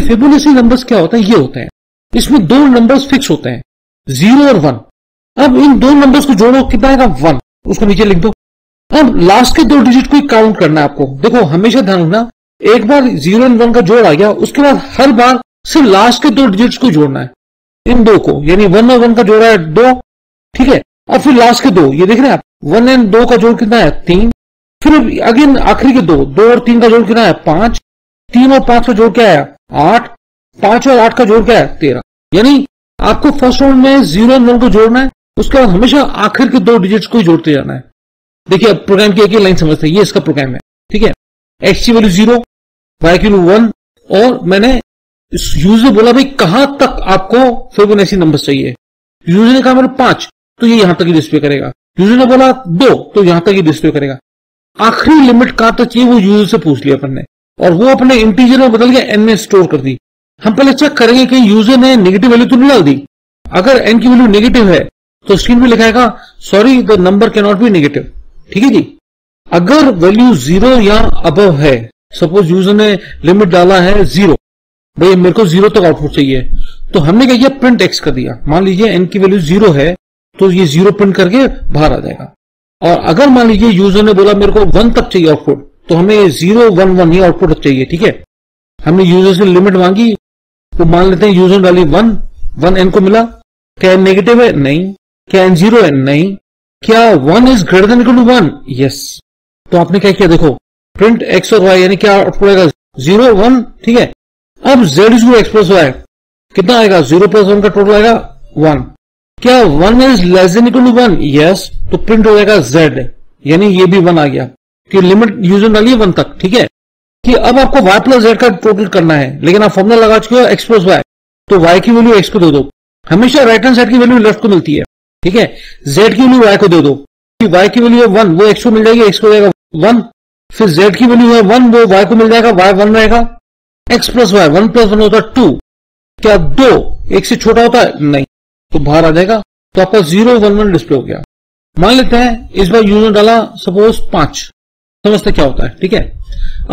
ये Fibonacci numbers क्या होता है, ये होता है, इसमें दो नंबर्स फिक्स होते हैं, 0 और 1। अब इन दो नंबर्स को जोड़ो, कितना आएगा? 1। उसको नीचे लिख दो। अब लास्ट के 2 डिजिट को काउंट करना है आपको। देखो हमेशा ध्यान रखना, एक बार 0 और 1 का जोड़ आ गया, उसके बाद हर बार सिर्फ लास्ट के 2 डिजिट्स को जोड़ना है, इन दो को, यानी 1 और 1 का जोड़ा है 2, ठीक है, और फिर लास्ट के 2, ये देख रहे हैं आप, 1 और 2 का जोड़ कितना है 3, फिर अगेन आखिरी के 2 और 3 का जोड़ कितना है 5, 3 और 5 का जोड़ क्या है 8, 5 और 8 का जोड़ क्या है 13। यानी आपको फर्स्ट राउंड में 0 और 1 को जोड़ना है, उसके बाद हमेशा आखिर के 2 डिजिट्स को जोड़ते जाना है। देखिए अब प्रोग्राम की एक लाइन समझते हैं, ये इसका प्रोग्राम है, ठीक है। एक्स की वैल्यू 0, y की वैल्यू 1, और मैंने इस यूजर ने बोला भाई कहां तक आपको फिबोनाची नंबर चाहिए। यूजर ने कहा मेरे 5, तो ये यहां तक ही डिस्प्ले करेगा। यूजर ने बोला 2, तो यहां तक ही डिस्प्ले करेगा। आखिरी लिमिट कहां तक चाहिए वो यूजर से पूछ लिया अपन ने, और वो अपने इंटीजर में बदल के n में स्टोर कर दी। हम पहले चेक करेंगे कि यूजर ने नेगेटिव वैल्यू तो नहीं डाल दी। अगर n की वैल्यू नेगेटिव है तो स्क्रीन पर लिखाएगा sorry the number can not be negative, ठीक है जी। अगर वैल्यू 0 या अबव है, सपोज यूजर ने लिमिट डाला है 0, भाई मेरे को 0 तक आउटपुट चाहिए, तो हमने क्या किया प्रिंट एक्स कर दिया। मान लीजिए n की वैल्यू 0 है तो ये 0 प्रिंट करके बाहर आ जाएगा। और अगर मान लीजिए यूजर ने बोला मेरे को 1 तक चाहिए आउटपुट, तो हमें 0, 1, 1 ही आउटपुट चाहिए, ठीक है। हमने यूजर से लिमिट मांगी, तो मान लेते हैं यूजर ने डाली 1, 1 n को मिला। क्या n नेगेटिव है? नहीं। क्या n 0 है? नहीं। क्या 1 is greater than equal to 1? Yes. तो आपने क्या किया, देखो प्रिंट एक्स और वाई, यानी क्या आउटपुट आएगा 0, 1, ठीक है। अब z is x plus Y, कितना आएगा 0 प्लस 1 का टोटल आएगा 1। क्या 1 is less than equal to 1? Yes, तो प्रिंट हो जाएगा z, यानी ये भी 1 आ गया कि लिमिट यूजर डाली 1 तक, ठीक है। कि अब आपको y प्लस z का टोटल करना है, लेकिन आप फॉर्मूला लगा चुके हो एक्स प्लस वाई, तो y की वैल्यू x को दे दो। हमेशा राइट हैंड साइड की वैल्यू लेफ्ट को मिलती है, ठीक है। z की वैल्यू y को दे दो, y की वैल्यू है 1 वो x को मिल जाएगी, x को जाएगा 1। फिर z की वैल्यू है 1 वो y को मिल जाएगा, y 1 रहेगा। x प्लस वाई 1 प्लस 1 होता है 2। क्या 2 1 से छोटा होता है? नहीं, तो बाहर आ जाएगा। तो आपका 0, 1, 1 डिस्प्ले हो गया। मान लेते हैं इस बार यूजर डाला सपोज 5, समझते क्या होता है, ठीक है।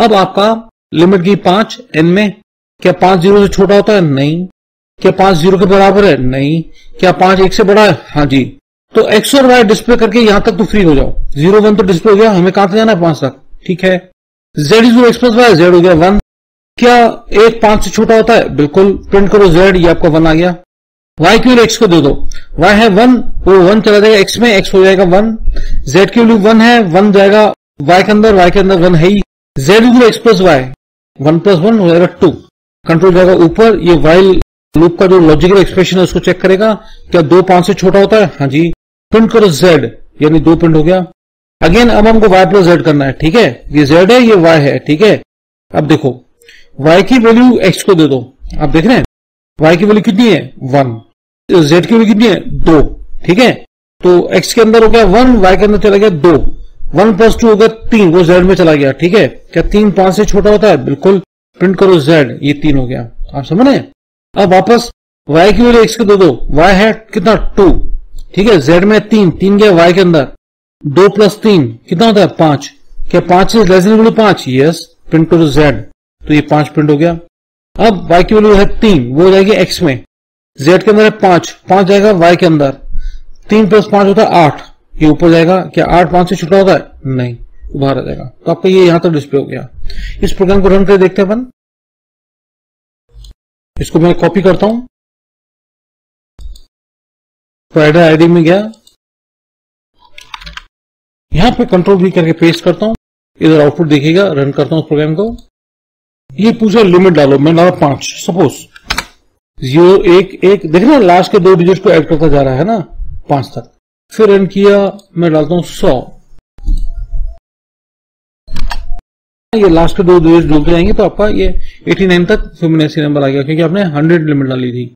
अब आपका लिमिट गई 5 n में। क्या 5 0 से छोटा होता है? नहीं। क्या 5 0 के बराबर है? नहीं। क्या 5 1 से बड़ा है? हाँ जी। तो x और y डिस्प्ले करके यहां तक तो फ्री हो जाओ। 0, 1 तो डिस्प्ले हो गया, हमें कहां तक जाना है 5 तक, ठीक है। z is x plus y, z हो गया 1। क्या 1 5 से छोटा होता है? बिल्कुल, प्रिंट करो z, ये आपका 1 आ गया। y की वैल्यू x को दे दो, y है 1 वो 1 चला जाएगा x में, x हो जाएगा 1। z की वैल्यू 1 है, 1 जाएगा y के अंदर 1 है ही। z is x plus y 1 plus 1 हो जाएगा 2। कंट्रोल जाएगा ऊपर, ये वाइल लूप का जो लॉजिकल एक्सप्रेशन है उसको चेक करेगा। क्या 2 5 से छोटा होता है? हाँ जी, प्रिंट करो z, यानी 2 प्रिंट हो गया। अगेन अब हमको y प्लस z करना है, ठीक है। ये z है, ये y है, ठीक है। अब देखो y की वैल्यू x को दे दो, आप देख रहे हैं y की वैल्यू कितनी है 1, z की वैल्यू कितनी है 2, ठीक है। तो x के अंदर हो गया 1, y के अंदर चला गया 2, 1 प्लस 2 हो गया 3 वो z में चला गया, ठीक है। क्या 3 5 से छोटा होता है? बिल्कुल, प्रिंट करो z, ये 3 हो गया, आप समझ रहे हैं। अब वापस y की वैल्यू x को दे दो, y है कितना 2, ठीक है। z में 3 3 गया y के अंदर, 2 प्लस 3 कितना होता है 5। क्या 5 is less than equal to 5? Yes, print करो z, तो ये 5 प्रिंट हो गया। अब y की वैल्यू है 3 वो हो जाएगी x में, z के अंदर है 5 5 जाएगा y के अंदर, 3 प्लस 5 होता है 8, ये ऊपर जाएगा। क्या 8 5 से छोटा होता है? नहीं, बाहर आ जाएगा। तो आपका ये यहां तक डिस्प्ले हो गया। इस प्रोग्राम को रन करके देखते हैं अपन। इसको मैं कॉपी करता हूं, फाइल आईडी में गया, यहां पे कंट्रोल भी करके पेस्ट करता हूं, इधर आउटपुट देखिएगा। रन करता हूं प्रोग्राम को। ये पूछा लिमिट डालो, मैं डाला 5 सपोज 0 1 1, देख रहे लास्ट के 2 डिजिट को ऐड करता जा रहा है ना 5 तक। फिर एंड किया, मैं डालता हूं 100, ये लास्ट के 2 डिजिट जुड़ जाएंगे, तो आपका ये 89 तक फिबोनाची नंबर आ गया, क्योंकि आपने 100 लिमिट डाली थी।